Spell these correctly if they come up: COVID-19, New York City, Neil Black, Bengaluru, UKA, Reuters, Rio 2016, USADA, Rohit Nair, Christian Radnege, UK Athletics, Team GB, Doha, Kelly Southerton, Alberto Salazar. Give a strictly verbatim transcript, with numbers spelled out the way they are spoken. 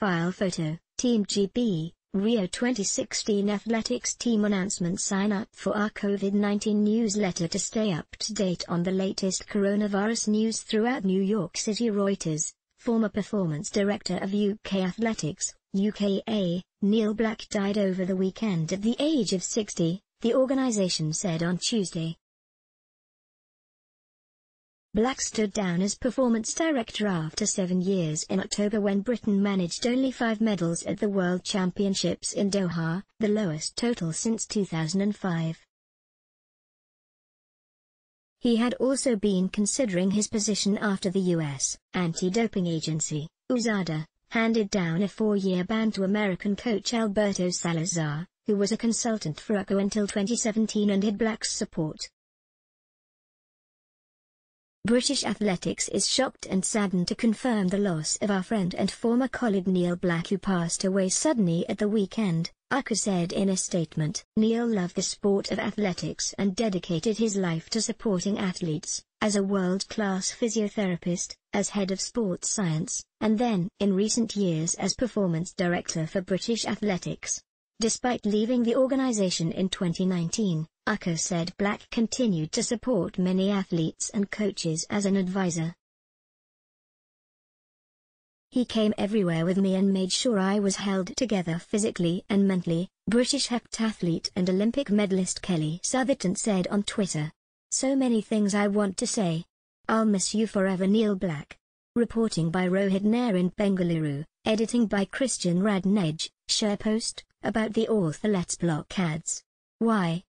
Profile photo, Team G B, Rio twenty sixteen Athletics Team Announcement. Sign up for our COVID nineteen newsletter to stay up to date on the latest coronavirus news throughout New York City. Reuters, former Performance Director of U K Athletics, U K A, Neil Black died over the weekend at the age of sixty, the organisation said on Tuesday. Black stood down as performance director after seven years in October when Britain managed only five medals at the World Championships in Doha, the lowest total since two thousand five. He had also been considering his position after the U S anti-doping agency, U S A D A, handed down a four-year ban to American coach Alberto Salazar, who was a consultant for U K A until twenty seventeen and had Black's support. British Athletics is shocked and saddened to confirm the loss of our friend and former colleague Neil Black, who passed away suddenly at the weekend, U K A said in a statement. Neil loved the sport of athletics and dedicated his life to supporting athletes, as a world-class physiotherapist, as head of sports science, and then, in recent years, as performance director for British Athletics. Despite leaving the organisation in twenty nineteen, U K A said Black continued to support many athletes and coaches as an advisor. He came everywhere with me and made sure I was held together physically and mentally, British heptathlete and Olympic medalist Kelly Southerton said on Twitter. So many things I want to say. I'll miss you forever, Neil Black. Reporting by Rohit Nair in Bengaluru, editing by Christian Radnege, share post about the author. Let's block ads. Why?